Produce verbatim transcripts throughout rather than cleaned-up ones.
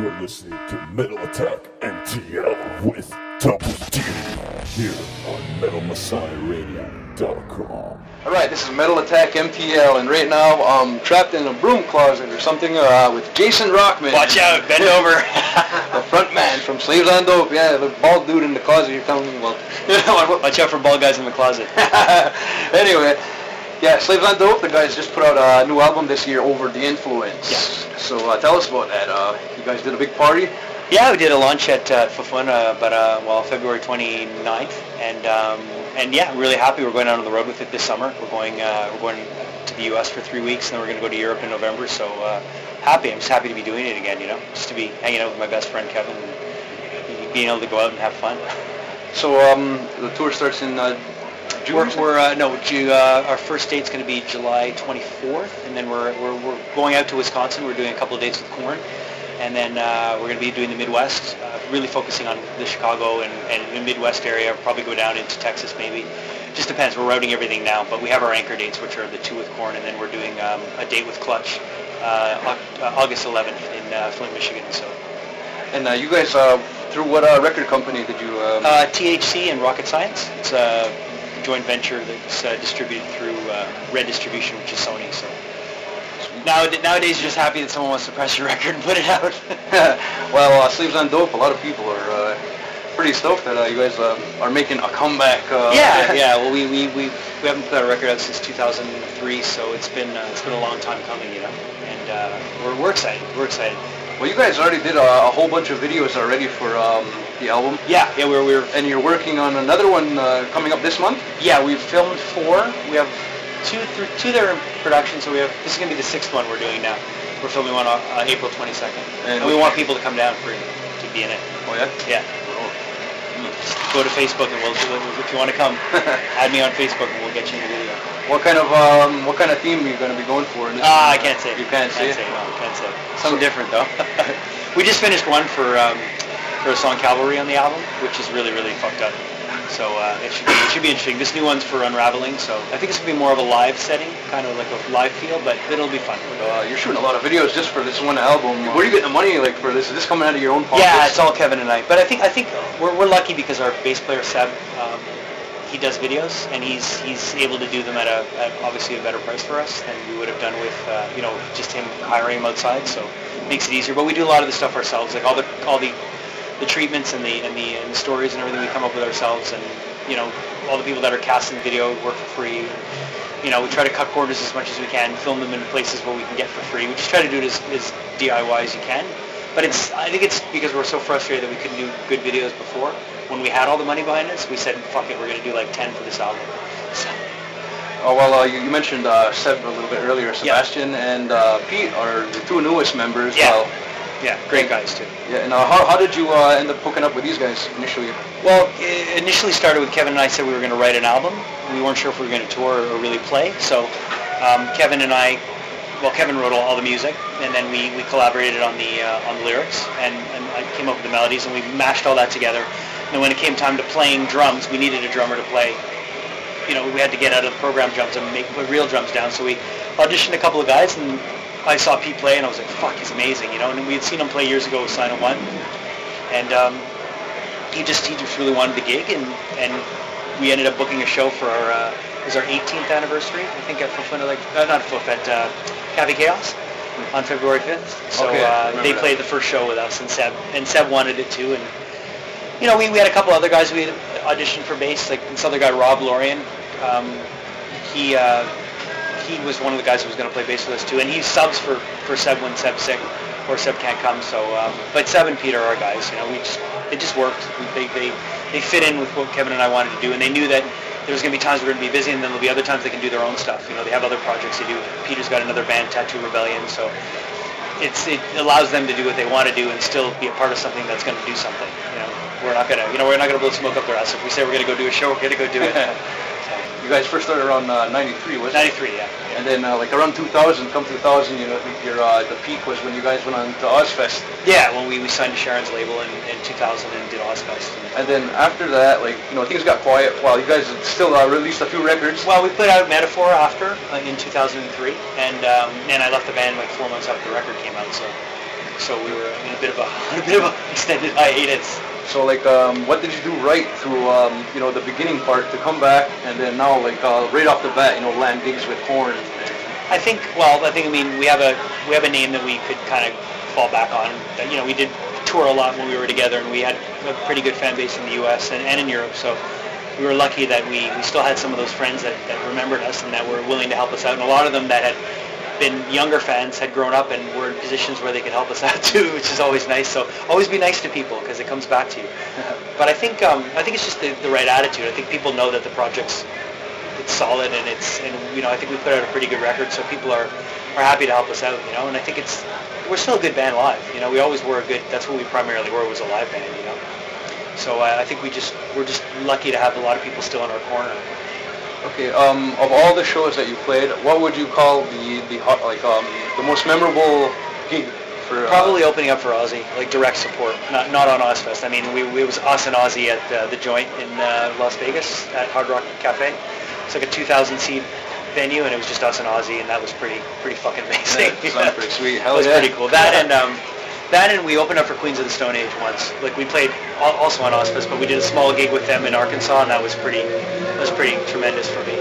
You're listening to Metal Attack M T L with Double D here on Metal Messiah Radio dot com. Alright, this is Metal Attack M T L, and right now I'm trapped in a broom closet or something uh, with Jason Rockman. Watch out, bend over. The front man from Slaves on Dope. Yeah, the bald dude in the closet you're telling me about. Watch out for bald guys in the closet. Anyway. Yeah, Slaves on Dope, the guys just put out a new album this year, Over the Influence. Yes. So uh, tell us about that. Uh, you guys did a big party? Yeah, we did a launch at uh, Fafuna, but, uh, well, February twenty-ninth. And, um, and yeah, I'm really happy. We're going out on the road with it this summer. We're going uh, we're going to the U S for three weeks, and then we're going to go to Europe in November. So uh, happy. I'm just happy to be doing it again, you know, just to be hanging out with my best friend, Kevin, and being able to go out and have fun. So um, the tour starts in... Uh, We're, we're uh, no, uh, our first date's going to be July twenty-fourth, and then we're, we're we're going out to Wisconsin. We're doing a couple of dates with Korn, and then uh, we're going to be doing the Midwest, uh, really focusing on the Chicago and, and the Midwest area. We'll probably go down into Texas, maybe. Just depends. We're routing everything now, but we have our anchor dates, which are the two with Korn, and then we're doing um, a date with Clutch, uh, August eleventh in uh, Flint, Michigan. So. And uh, you guys, uh, through what uh, record company did you? Um... Uh, T H C and Rocket Science. It's a uh, joint venture that's uh, distributed through uh, Red Distribution, which is Sony. So now, nowadays, you're just happy that someone wants to press your record and put it out. Well, uh, Sleeves on Dope. A lot of people are uh, pretty stoked that uh, you guys uh, are making a comeback. Uh, yeah, yeah. Well, we we we we haven't put our record out since two thousand three, so it's been uh, it's been a long time coming, you know. And uh, we're we're excited. We're excited. Well, you guys already did a, a whole bunch of videos already for um, the album. Yeah, yeah, we're, we're and you're working on another one uh, coming up this month. Yeah, we've filmed four. We have two, th two that are in production. So we have this is gonna be the sixth one we're doing now. We're filming one on uh, April twenty-second, and, and we want people to come down for to be in it. Oh yeah, yeah. Just go to Facebook and we'll do it if you want to come. Add me on Facebook and we'll get you in the video. What kind of um, what kind of theme are you going to be going for? In this ah, I can't say. You can't, can't say. It? No, I can't say. Something so, different though. We just finished one for um, for a song Cavalry on the album, which is really really fucked up. So uh, it should be it should be interesting. This new one's for Unraveling, so I think it's gonna be more of a live setting, kind of like a live feel, but it'll be fun. Uh, you're shooting a lot of videos just for this one album. Where are you getting the money like for this? Is this coming out of your own pocket? Yeah, it's all Kevin and I. But I think I think we're we're lucky because our bass player Seb. Um, He does videos, and he's he's able to do them at a at obviously a better price for us than we would have done with uh, you know just him hiring him outside. So it makes it easier. But we do a lot of the stuff ourselves, like all the all the the treatments and the and the, and the stories and everything we come up with ourselves. And you know all the people that are casting video work for free. You know we try to cut corners as much as we can, film them in places where we can get for free. We just try to do it as, as D I Y as you can. But it's I think it's because we're so frustrated that we couldn't do good videos before. When we had all the money behind us, we said, fuck it, we're going to do like ten for this album. So. Oh, well, uh, you, you mentioned uh, Seb a little bit earlier. Sebastian yeah. and uh, Pete are the two newest members. Yeah, well, yeah great and, guys too. Yeah, and uh, how, how did you uh, end up hooking up with these guys initially? Well, it initially started with Kevin and I said we were going to write an album. We weren't sure if we were going to tour or really play. So um, Kevin and I, well, Kevin wrote all, all the music, and then we, we collaborated on the, uh, on the lyrics, and, and I came up with the melodies, and we mashed all that together. And when it came time to playing drums, we needed a drummer to play. You know, we had to get out of the program drums and make real drums down. So we auditioned a couple of guys, and I saw Pete play, and I was like, "Fuck, he's amazing!" You know, and we had seen him play years ago with Sino One, and um, he just he just really wanted the gig, and and we ended up booking a show for our uh, it was our eighteenth anniversary, I think, at Fafuna, like uh, not Fafuna, at uh, Heavy Chaos. On February fifth. So okay, uh, they played that. the first show with us, and Seb and Seb wanted it too, and. You know, we, we had a couple other guys we had auditioned for bass, like this other guy, Rob Lorian. Um, he uh, he was one of the guys who was going to play bass with us, too. And he subs for, for Seb when Seb's sick or Seb can't come. So, um, But Seb and Peter are our guys. You know, we just it just worked. We, they, they, they fit in with what Kevin and I wanted to do. And they knew that there was going to be times we're going to be busy, and then there'll be other times they can do their own stuff. You know, they have other projects they do. Peter's got another band, Tattoo Rebellion. So it's it allows them to do what they want to do and still be a part of something that's going to do something, you know. We're not gonna, you know, we're not gonna blow smoke up their ass. If we say we're gonna go do a show, we're gonna go do it. You guys first started around uh, ninety-three, wasn't it? ninety-three, yeah. yeah. And then uh, like around two thousand, come two thousand, you know, I think your uh, the peak was when you guys went on to Ozzfest. Yeah, when we, we signed to Sharon's label in, in two thousand and did Ozzfest. And then after that, like you know, things got quiet. While you guys still uh, released a few records. Well, we put out Metaphor after uh, in two thousand three, and um, and I left the band like four months after the record came out, so. so we were in a bit of a, a bit of an extended hiatus. So like, um, what did you do right through, um, you know, the beginning part to come back, and then now, like, uh, right off the bat, you know, land gigs with Korn? I think, well, I think, I mean, we have a we have a name that we could kind of fall back on. You know, we did tour a lot when we were together, and we had a pretty good fan base in the U S and, and in Europe, so we were lucky that we, we still had some of those friends that, that remembered us and that were willing to help us out, and a lot of them that had been younger fans had grown up and were in positions where they could help us out too, which is always nice. So always be nice to people because it comes back to you. But I think um, I think it's just the, the right attitude. I think people know that the project's it's solid, and it's and you know I think we put out a pretty good record, so people are are happy to help us out. You know, and I think it's we're still a good band live. You know, we always were a good. That's what we primarily were, was a live band. You know, so uh, I think we just we're just lucky to have a lot of people still in our corner. Okay, um, of all the shows that you played, what would you call the the hot, like um, the most memorable gig for? Uh, Probably opening up for Ozzy, like direct support, not not on Ozzfest. I mean, we, we it was us and Ozzy at uh, the Joint in uh, Las Vegas at Hard Rock Cafe. It's like a two thousand seat venue, and it was just us and Ozzy, and that was pretty pretty fucking amazing. Yeah, sounds pretty sweet. Hell yeah. That was pretty cool. That and um, that and we opened up for Queens of the Stone Age once. Like we played also on Ozzfest, but we did a small gig with them in Arkansas, and that was pretty. was pretty tremendous for me.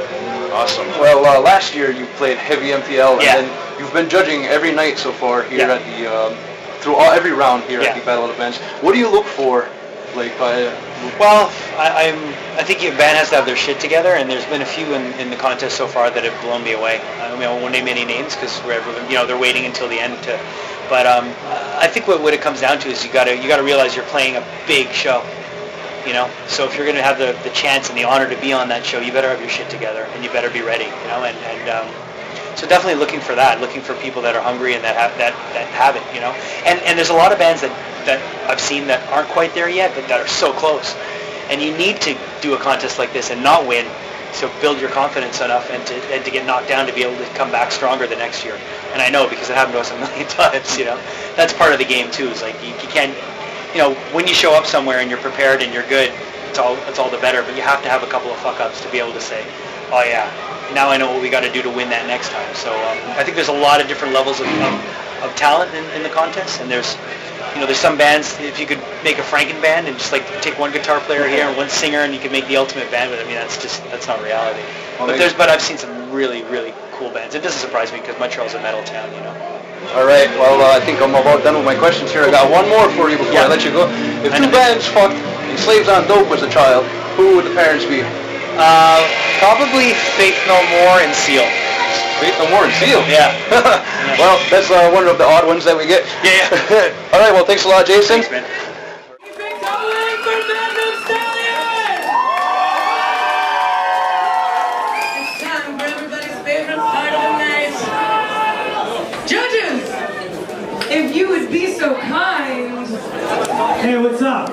Awesome. Well, uh, last year you played Heavy M T L, and yeah. then you've been judging every night so far here yeah. at the, um, through all, every round here yeah. at the Battle of the Bands. What do you look for? Like, by, well, I, I'm, I think your band has to have their shit together, and there's been a few in, in the contest so far that have blown me away. I mean, I won't name any names because we're everyone, you know, they're waiting until the end to. But um, I think what, what it comes down to is you gotta you gotta realize you're playing a big show. You know, so if you're going to have the, the chance and the honor to be on that show, you better have your shit together, and you better be ready. You know, and, and um, so definitely looking for that, looking for people that are hungry and that have that, that have it. You know, and and there's a lot of bands that, that I've seen that aren't quite there yet, but that are so close. And you need to do a contest like this and not win, so build your confidence enough and to and to get knocked down to be able to come back stronger the next year. And I know because it happened to us a million times. You know, that's part of the game too. Is like you, you can't. You know, when you show up somewhere and you're prepared and you're good, it's all it's all the better. But you have to have a couple of fuck-ups to be able to say, oh yeah, now I know what we got to do to win that next time. So um, I think there's a lot of different levels of, of, of talent in, in the contest. And there's, you know, there's some bands, if you could make a Franken band and just like take one guitar player here and one singer and you could make the ultimate band with it. I mean, that's just, that's not reality. Well, but there's, but I've seen some really, really cool bands. It doesn't surprise me because Montreal's a metal town, you know. All right, well, uh, I think I'm about done with my questions here. I got one more for you before yeah. I let you go. If two bands fucked and Slaves on Dope was a child, who would the parents be? Uh, probably Faith No More and Seal. Faith No More and Seal? Yeah. Well, that's uh, one of the odd ones that we get. Yeah, yeah. All right, well, thanks a lot, Jason. Thanks, man. If you would be so kind. Hey, what's up?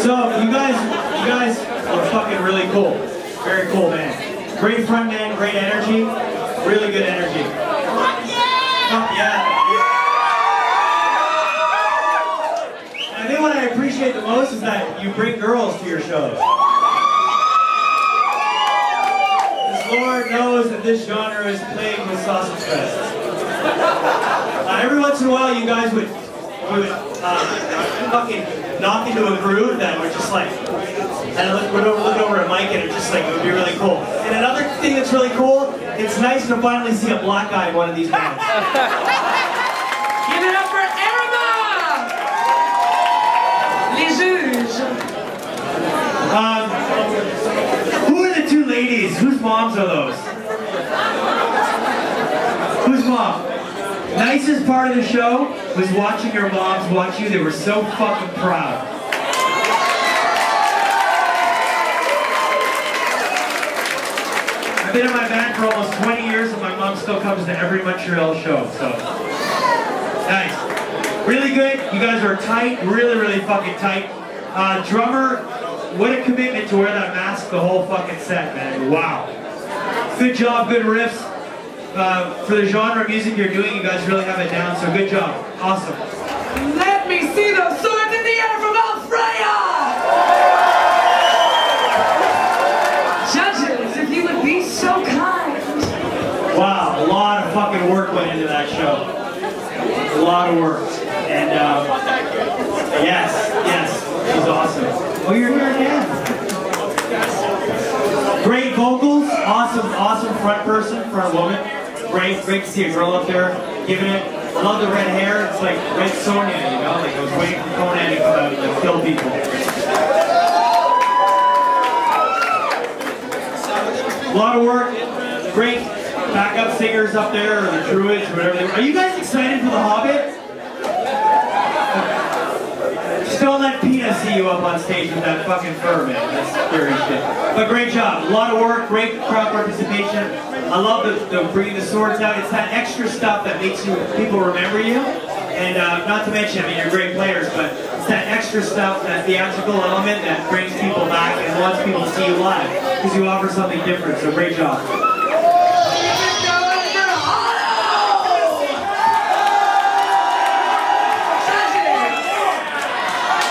So you guys, you guys are fucking really cool. Very cool, man. Great front man, great energy, really good energy. Oh, yeah. And I think what I appreciate the most is that you bring girls to your shows. Lord knows that this genre is plagued with sausage fests. Uh, every once in a while, you guys would would uh, fucking knock into a groove that would just like, and look, would look over at Mike and it just like it would be really cool. And another thing that's really cool, it's nice to finally see a black guy in one of these bands. Give it up for Erimha! Les Juges. Um, Ladies, whose moms are those? Whose mom? Nicest part of the show was watching your moms watch you. They were so fucking proud. I've been in my band for almost twenty years and my mom still comes to every Montreal show, so. Nice. Really good. You guys are tight. Really, really fucking tight. Uh, drummer. What a commitment to wear that mask the whole fucking set, man. Wow. Good job, good riffs. Uh, for the genre of music you're doing, you guys really have it down, so good job. Awesome. Let me see those swords in the air from Valfreya! Judges, if you would be so kind. Wow, a lot of fucking work went in. went into that show. A lot of work. And um, yes, yes, it was awesome. Well, you're here again. Great vocals, awesome, awesome front person for a woman. Great, great to see a girl up there giving it. I love the red hair, it's like Red Sonia, you know, like I was waiting for Conan to come out and kill people. A lot of work, great backup singers up there, or the druids, or whatever they were. Are you guys excited for The Hobbit? Just don't let PETA see you up on stage with that fucking fur, man. That's scary shit. But great job, a lot of work, great crowd participation. I love the, the bringing the swords out. It's that extra stuff that makes you people remember you. And uh, not to mention, I mean, you're great players, but it's that extra stuff, that theatrical element that brings people back and wants people to see you live. Because you offer something different, so great job.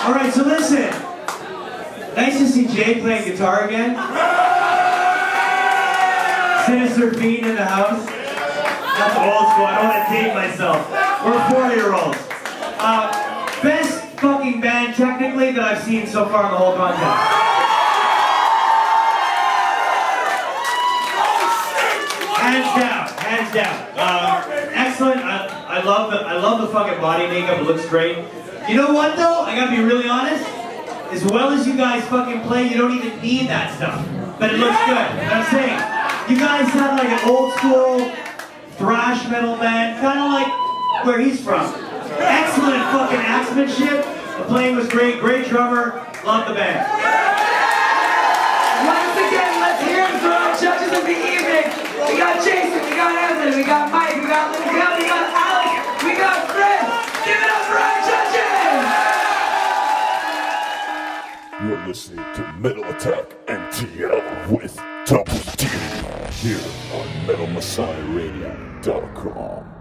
All right, so listen. Nice to see Jay playing guitar again. Sinister Fiend in the house. That's old school. I don't want to date myself. We're four-year-olds. Uh, best fucking band, technically, that I've seen so far in the whole contest. Hands down. Hands down. Uh, excellent. I, I, love the, I love the fucking body makeup. It looks great. You know what, though? I gotta be really honest. As well as you guys fucking play, you don't even need that stuff. But it looks good. I'm saying. You guys sound like an old school thrash metal band, kind of like where he's from. Excellent fucking axemanship. The playing was great, great drummer. Love the band. Once again, let's hear it for our judges of the evening. We got Jason, we got Evan, we got Mike, we got Luke, we got Alex, we got Fred. Give it up for our judges! You're listening to Metal Attack M T L with Double D. Here on Metal Messiah Radio dot com.